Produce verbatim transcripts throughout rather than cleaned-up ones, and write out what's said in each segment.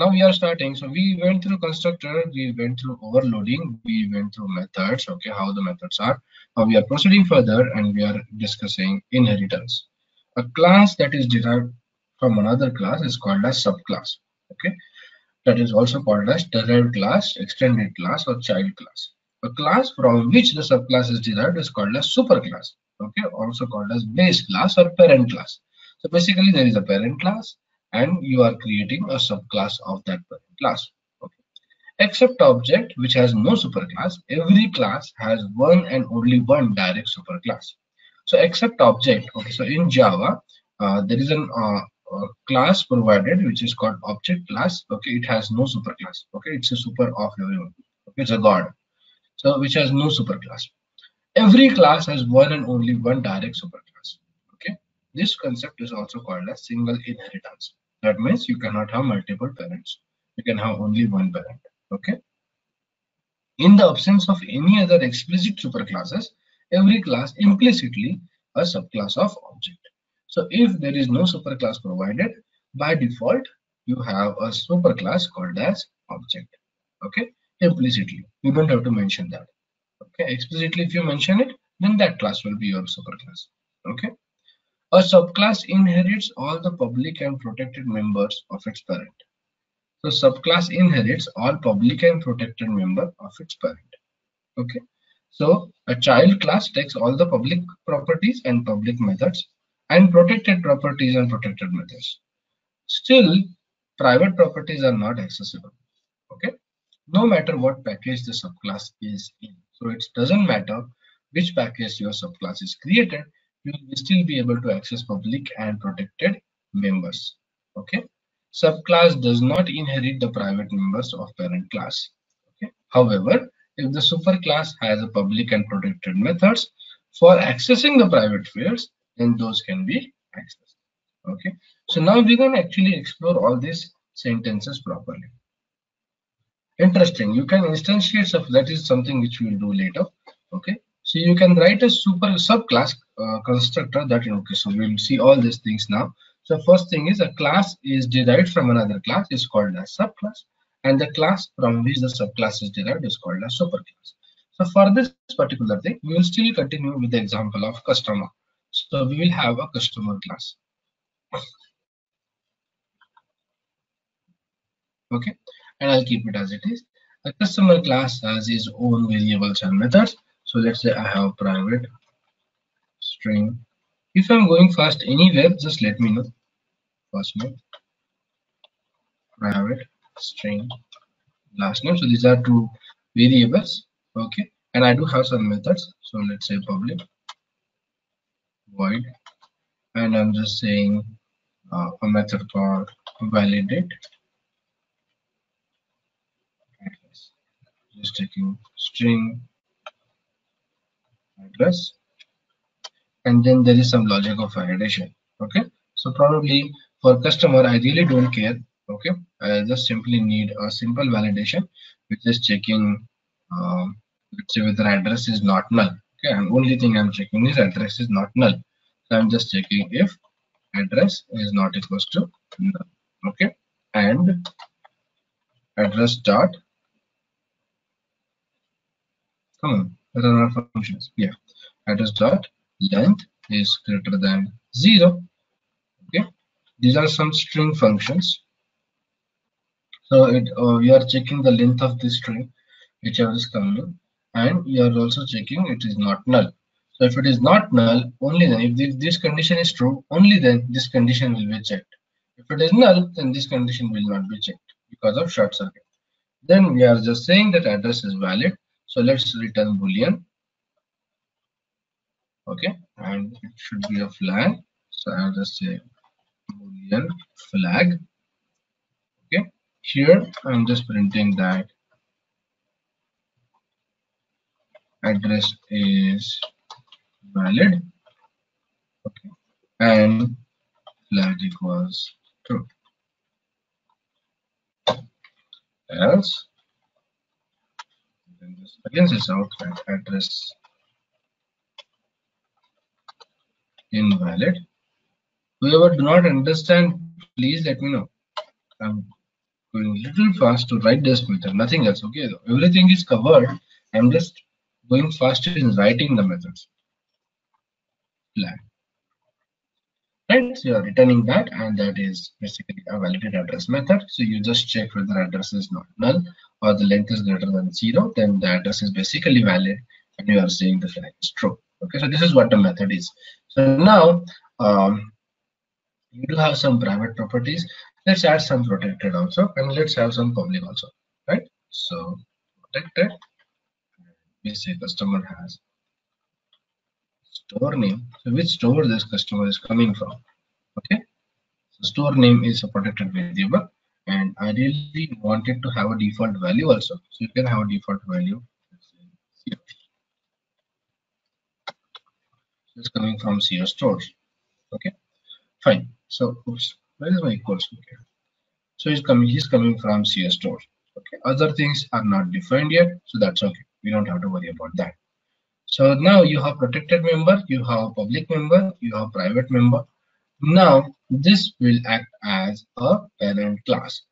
Now we are starting. So we went through constructor, we went through overloading, we went through methods, okay, how the methods are. Now we are proceeding further and we are discussing inheritance. A class that is derived from another class is called as subclass, okay. That is also called as derived class, extended class or child class. A class from which the subclass is derived is called as superclass, okay, also called as base class or parent class. So basically there is a parent class and you are creating a subclass of that parent class. Okay. Except object which has no superclass, every class has one and only one direct superclass. So except object, okay, so in Java, uh, there is an uh, uh, class provided which is called object class, okay, it has no superclass, okay, it's a super of everyone, okay, it's a god, so which has no superclass. Every class has one and only one direct superclass. This concept is also called as single inheritance. That means you cannot have multiple parents. You can have only one parent. Okay. In the absence of any other explicit superclasses, every class implicitly a subclass of object. So if there is no superclass provided, by default you have a superclass called as object. Okay. Implicitly, you don't have to mention that. Okay. Explicitly, if you mention it, then that class will be your superclass. Okay. A subclass inherits all the public and protected members of its parent. So subclass inherits all public and protected member of its parent. Okay. So a child class takes all the public properties and public methods and protected properties and protected methods. Still, private properties are not accessible. Okay. No matter what package the subclass is in. So it doesn't matter which package your subclass is created. You will still be able to access public and protected members. Okay. Subclass does not inherit the private members of parent class. Okay. However, if the superclass has a public and protected methods for accessing the private fields, then those can be accessed. Okay. So now we're going to actually explore all these sentences properly. Interesting. You can instantiate stuff. That is something which we will do later. Okay. So you can write a super subclass uh, constructor that, okay, so we will see all these things now. So first thing is a class is derived from another class is called as subclass, and the class from which the subclass is derived is called as superclass. So for this particular thing, we will still continue with the example of customer. So we will have a customer class. Okay, and I'll keep it as it is. A customer class has its own variables and methods. So let's say I have private string. If I'm going fast anywhere, just let me know. First name, private string, last name. So these are two variables. Okay. And I do have some methods. So let's say public void. And I'm just saying uh, a method called validate. Just taking string. Address, and then there is some logic of validation. Okay, so probably for customer I really don't care. Okay, I just simply need a simple validation which is checking uh, let's say whether address is not null. Okay, and only thing I'm checking is address is not null, so I'm just checking if address is not equals to null. Okay, and address dot come on run our functions. Yeah, address dot length is greater than zero. Okay, these are some string functions. So it uh, we are checking the length of this string, whichever is coming, and we are also checking it is not null. So if it is not null, only then if this, this condition is true, only then this condition will be checked. If it is null, then this condition will not be checked because of short circuit. Then we are just saying that address is valid. So let's return boolean. Okay, and it should be a flag. So I'll just say boolean flag. Okay, Here I'm just printing that address is valid, okay, and flag equals true. Else, then this again is out that address invalid. Whoever do not understand, please let me know. I'm going a little fast to write this method, nothing else. Okay, everything is covered. I'm just going faster in writing the methods. Flag. Right, so you are returning that, and that is basically a validated address method. So you just check whether address is not null or the length is greater than zero, then the address is basically valid, and you are saying the flag is true. Okay, so this is what the method is. So now um, you do have some private properties. Let's add some protected also, and let's have some public also, right? So protected, we say customer has store name. So which store this customer is coming from? Okay, so store name is a protected variable, and I really wanted to have a default value also. So you can have a default value. It's coming from C O store. Okay, fine. So oops, where is my equals? Okay, so he's coming. He's coming from C O store. Okay, other things are not defined yet, so that's okay. We don't have to worry about that. So now you have protected member, you have public member, you have private member. Now this will act as a parent class.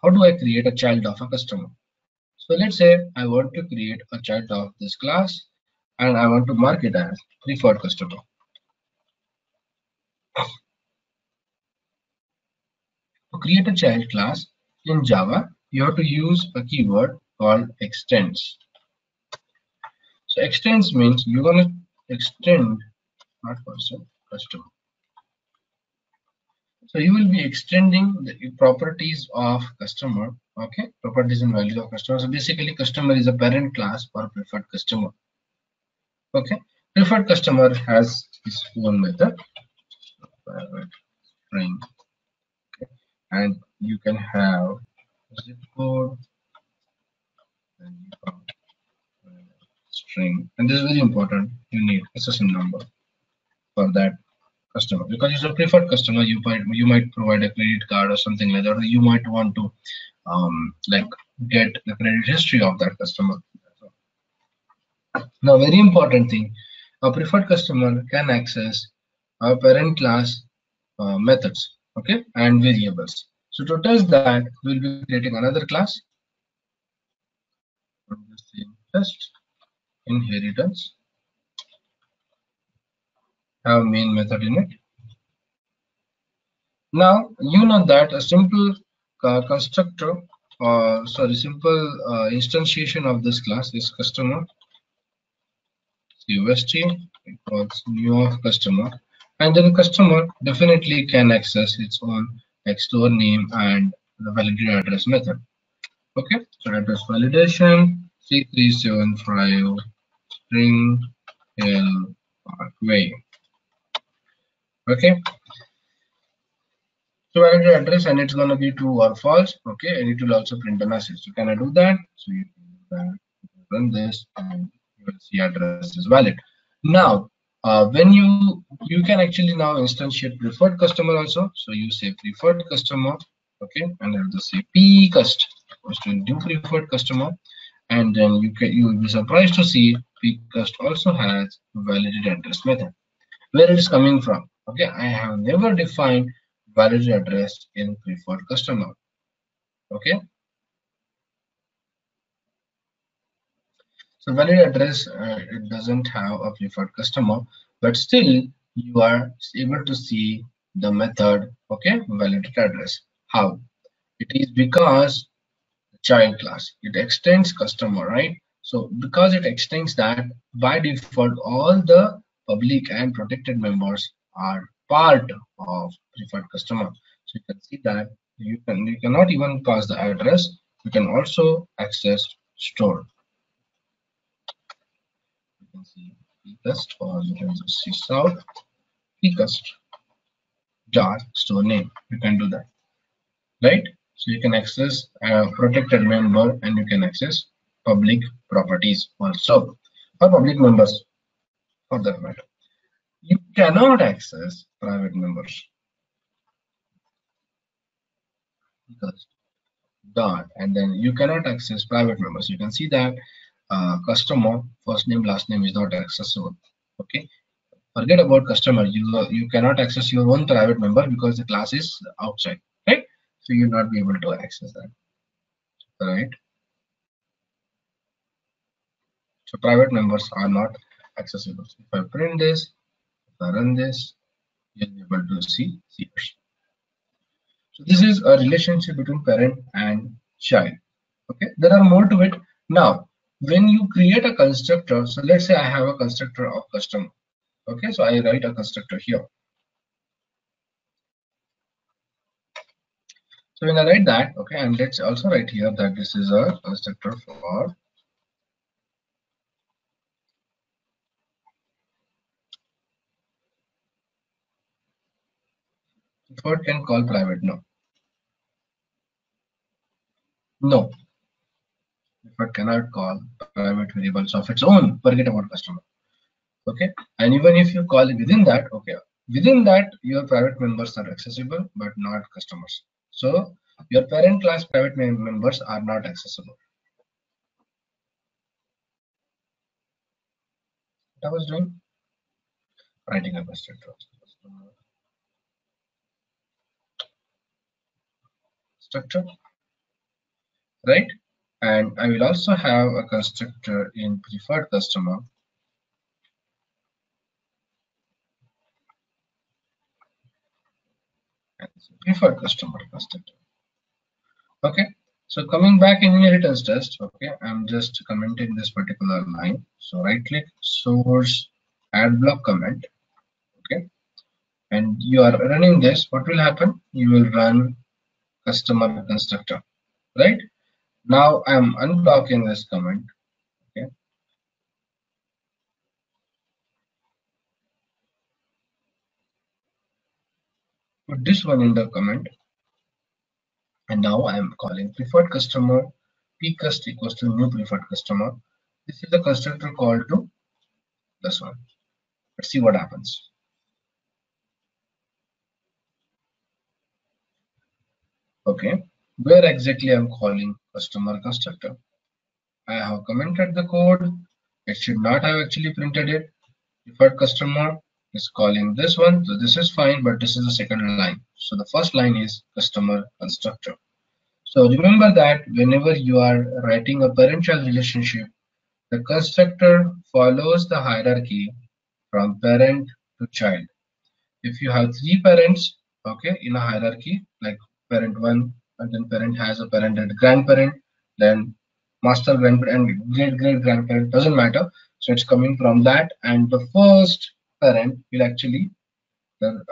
How do I create a child of a customer? So let's say I want to create a child of this class, and I want to mark it as preferred customer. To create a child class in Java, you have to use a keyword called extends. So extends means you're going to extend not person, customer. So you will be extending the properties of customer, okay, properties and values of customer. So basically customer is a parent class for preferred customer. Okay, preferred customer has his own method, string, okay, and you can have zip code, and you have string, and this is very important. You need S S N number for that customer, because it's a preferred customer. You might you might provide a credit card or something like that, or you might want to um, like get the credit history of that customer. Now, very important thing, a preferred customer can access our parent class uh, methods, okay, and variables. So to test that, we'll be creating another class. Test inheritance. Have main method in it. Now you know that a simple uh, constructor, or uh, sorry, simple uh, instantiation of this class is customer. U S T equals new of customer, and then customer definitely can access its own X store name and the validated address method. Okay, so address validation C three seven five string L Parkway. Okay, so validate address, and it's gonna be true or false. Okay, and it will also print a message. So can I do that? So you can run this and see address is valid. Now uh, when you you can actually now instantiate preferred customer also. So you say preferred customer, okay, and then just say p cust equals to new preferred customer, and then you can you will be surprised to see p cust also has validated address method where it is coming from. Okay, I have never defined validated address in preferred customer. Okay. So valid address, uh, it doesn't have a preferred customer, but still you are able to see the method, okay, validated address. How? It is because the child class, it extends customer, right? So because it extends that, by default, all the public and protected members are part of preferred customer. So you can see that you can you cannot even pass the address. You can also access store. Can see pcust, or you can just see out pcust jar store name. You can do that, right? So you can access uh, protected member, and you can access public properties also, or public members for that matter. You cannot access private members, because dot, and then you cannot access private members. You can see that uh, customer first name last name is not accessible. Okay, forget about customer. You you cannot access your own private member because the class is outside, right? So you'll not be able to access that. All right. So private members are not accessible. So if I print this, if I run this, you'll be able to see seers. So this is a relationship between parent and child. Okay, there are more to it. Now, when you create a constructor, so let's say I have a constructor of customer. Okay, so I write a constructor here. So when I write that, okay, and let's also write here that this is a constructor for default can call private. No, no, default cannot call private variables of its own. Forget about customer. Okay, and even if you call within that, okay, within that your private members are accessible, but not customers. So your parent class private members are not accessible. What I was doing, writing a constructor. Structure, right? And I will also have a constructor in preferred customer. And preferred customer constructor. Okay, so coming back in inheritance test, okay, I'm just commenting this particular line. So right click, source, add block comment. Okay, and you are running this. What will happen? You will run customer constructor. Right now I am unblocking this comment. Okay, put this one in the comment, and now I am calling preferred customer pcust equals to new preferred customer. This is the constructor called to this one. Let's see what happens. Okay, where exactly I'm calling customer constructor. I have commented the code. It should not have actually printed it. Default customer is calling this one. So this is fine, but this is the second line. So the first line is customer constructor. So remember that whenever you are writing a parent-child relationship, the constructor follows the hierarchy from parent to child. If you have three parents, okay, in a hierarchy, like parent one, and then parent has a parent and grandparent, then master grandparent and great great grandparent, doesn't matter. So it's coming from that, and the first parent will actually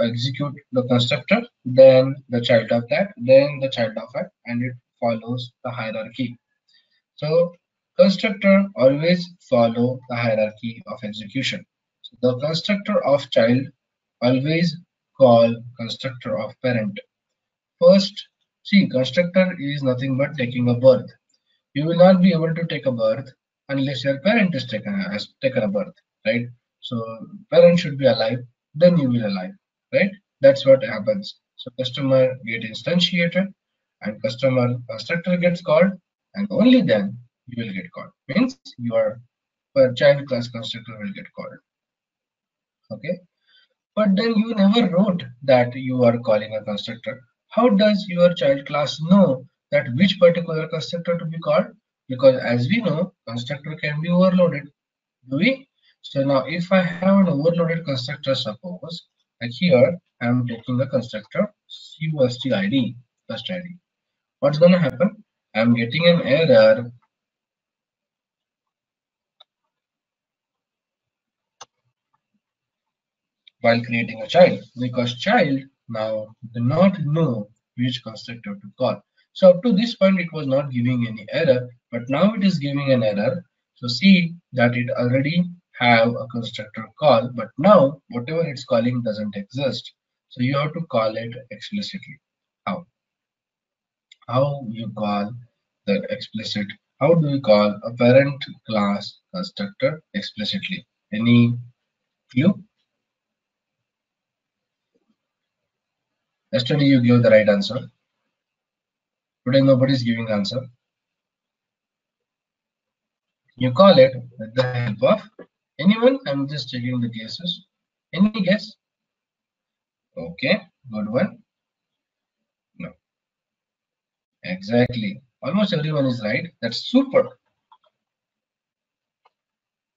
execute the constructor, then the child of that, then the child of that, and it follows the hierarchy. So constructor always follow the hierarchy of execution. So the constructor of child always call constructor of parent. First, see, constructor is nothing but taking a birth. You will not be able to take a birth unless your parent is taken, has taken a birth, right? So parent should be alive, then you will alive, right? That's what happens. So customer get instantiated, and customer constructor gets called, and only then you will get called. Means your child class constructor will get called. Okay, but then you never wrote that you are calling a constructor. How does your child class know that which particular constructor to be called? Because as we know, constructor can be overloaded. Do we? So now if I have an overloaded constructor, suppose like here I am taking the constructor C U S T I D, cust I D. What's going to happen? I am getting an error. While creating a child, because child now do not know which constructor to call. So up to this point it was not giving any error, but now it is giving an error. So see that it already have a constructor call, but now whatever it's calling doesn't exist. So you have to call it explicitly. How? how you call that explicit. How do we call a parent class constructor explicitly? Any clue? Yesterday you gave the right answer. Today nobody is giving the answer. You call it with the help of anyone. I'm just checking the cases. Any guess? Okay, good one. No. Exactly. Almost everyone is right. That's super.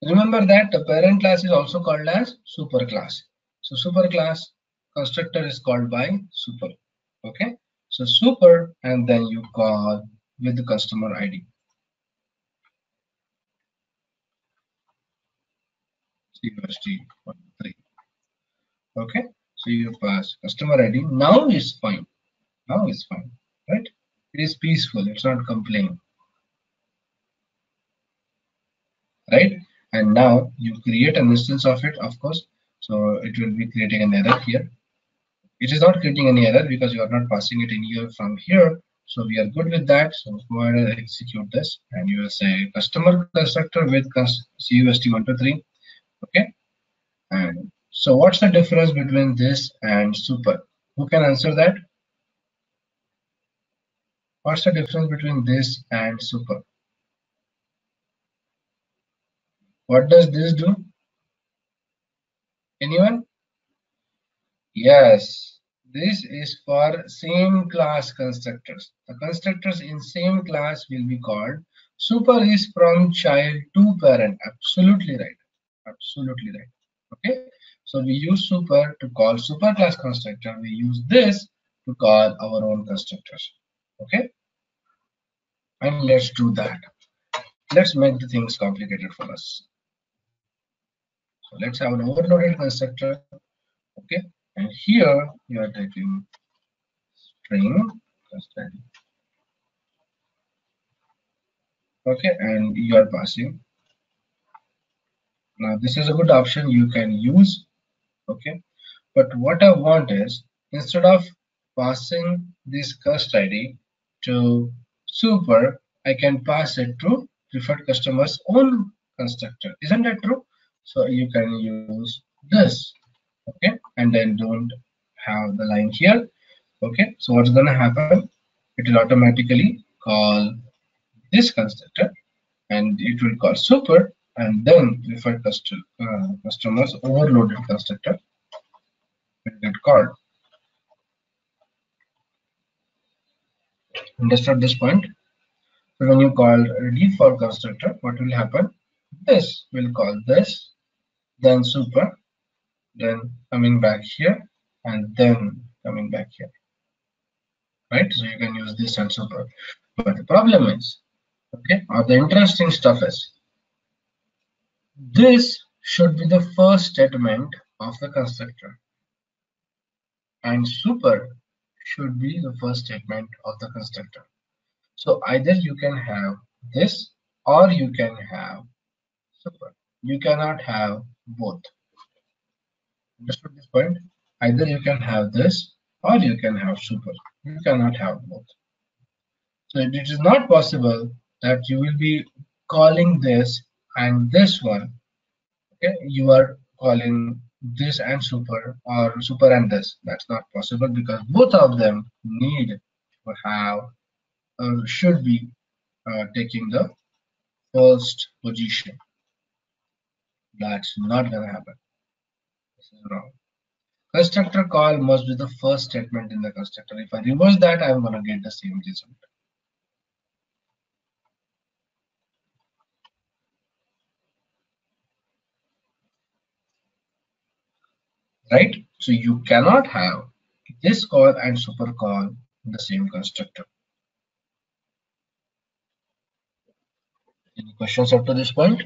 Remember that the parent class is also called as super class. So super class constructor is called by super. Okay. So super, and then you call with the customer I D. C U S T one three. Okay. So you pass customer I D. Now it's fine. Now it's fine. Right. It is peaceful, it's not complaining, right? And now you create an instance of it, of course. So it will be creating an error here. It is not creating any error because you are not passing it in here from here. So we are good with that. So go ahead and execute this, and you will say customer constructor with C U S T one two three. Okay. And so what's the difference between this and super? Who can answer that? What's the difference between this and super? What does this do? Anyone? Yes, this is for same class constructors. The constructors in same class will be called. Super is from child to parent. Absolutely right. Absolutely right. Okay. So we use super to call super class constructor. We use this to call our own constructors. Okay, and let's do that. Let's make the things complicated for us. So let's have an overloaded constructor. Okay, and here you are typing string. Okay, and you are passing. Now this is a good option you can use. Okay, but what I want is instead of passing this cust I D to super, I can pass it to preferred customer's own constructor. Isn't that true? So you can use this. Okay, and then don't have the line here. Okay, so what's gonna happen? It will automatically call this constructor and it will call super and then preferred custom, uh, customer's overloaded constructor will get called. Understood this point? So when you call default constructor, what will happen? This will call this, then super, then coming back here, and then coming back here. Right? So you can use this and super. But the problem is, okay, or the interesting stuff is, this should be the first statement of the constructor, and super should be the first statement of the constructor. So either you can have this or you can have super. You cannot have both. Understood this point? Either you can have this or you can have super. You cannot have both. So it is not possible that you will be calling this and this one. Okay, you are calling this and super or super and this. That's not possible because both of them need to have or should be uh, taking the first position. That's not gonna happen. This is wrong. Constructor call must be the first statement in the constructor. If I reverse that, I'm gonna get the same result. Right? So you cannot have this call and super call in the same constructor. Any questions up to this point?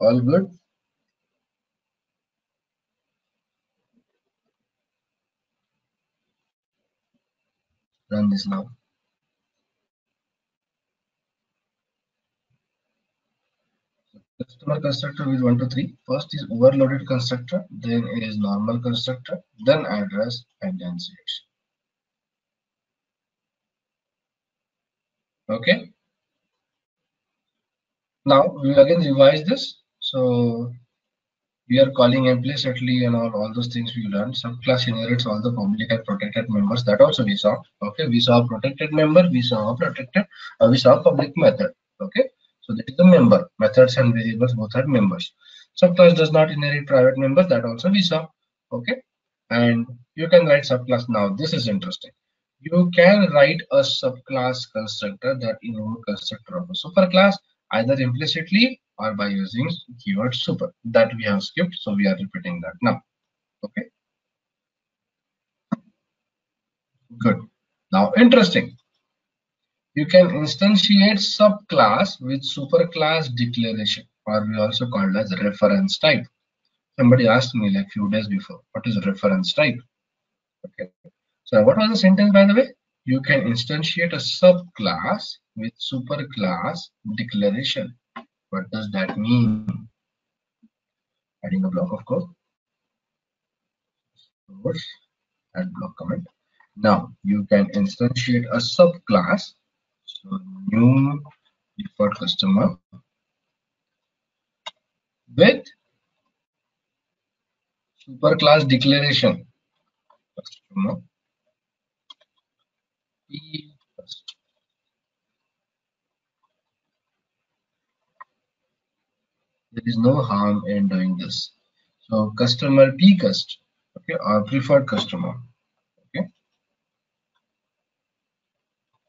All good? Run this now. customer constructor with one, two, three. First is overloaded constructor, then it is normal constructor, then address, and then selection. Okay. Now we will again revise this. So we are calling employee settling and all, all those things we learned. Subclass inherits all the public and protected members. That also we saw. Okay, we saw a protected member, we saw a protected, uh, we saw a public method. Okay, so that is the member. Methods and variables both are members. Subclass does not inherit private members. That also we saw. Okay, and you can write subclass. Now this is interesting. You can write a subclass constructor that invoke constructor of a superclass either implicitly or by using keyword super. That we have skipped, so we are repeating that now. Okay, good. Now interesting, you can instantiate subclass with superclass declaration, or we also called as reference type. Somebody asked me like few days before, what is reference type? Okay, so what was the sentence, by the way? You can instantiate a subclass with superclass declaration. What does that mean? Adding a block of code. Source, add block comment. Now you can instantiate a subclass. So new default customer with superclass declaration. Customer. There is no harm in doing this. So customer P cust, okay, or preferred customer, okay,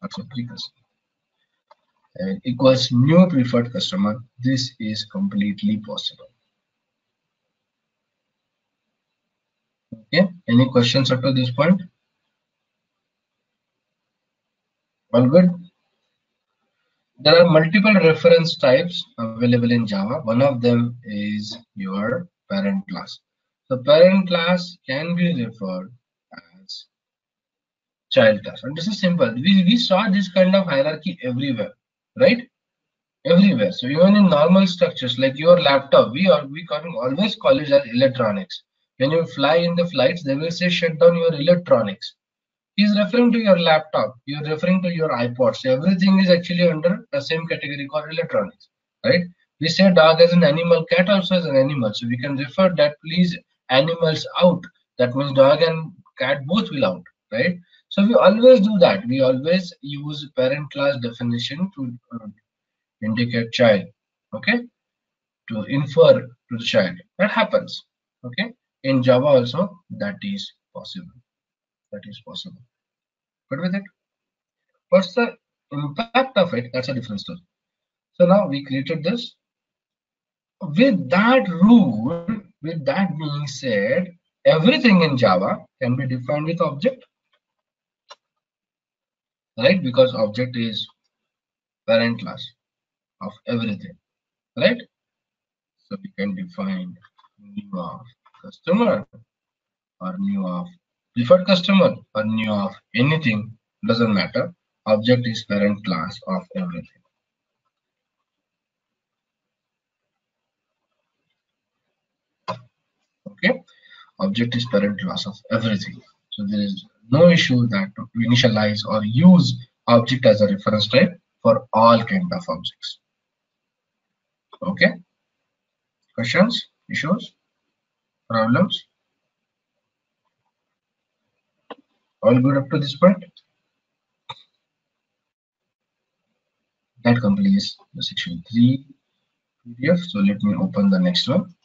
also P cust, and equals new preferred customer. This is completely possible. Okay, any questions up to this point? All good. There are multiple reference types available in Java. One of them is your parent class. So parent class can be referred as child class, and this is simple. We, we saw this kind of hierarchy everywhere, right? Everywhere. So even in normal structures like your laptop, we are we call, always call it as electronics. When you fly in the flights, they will say shut down your electronics. He is referring to your laptop, you are referring to your iPods. Everything is actually under the same category called electronics, right? We say dog as an animal, cat also is an animal. So we can refer that, please, animals out. That means dog and cat both will out, right? So we always do that. We always use parent class definition to uh, indicate child, okay? To infer to the child. That happens, okay? In Java also, that is possible. That is possible. Good with it. What's the impact of it? That's a different story. So now we created this. With that rule, with that being said, everything in Java can be defined with object, right? Because object is parent class of everything, right? So we can define new of customer or new of preferred customer or new of anything, doesn't matter. Object is parent class of everything. Okay, object is parent class of everything. So there is no issue that to initialize or use object as a reference type for all kind of objects. Okay, questions, issues, problems? All good up to this point? That completes the section three P D F. So let me open the next one.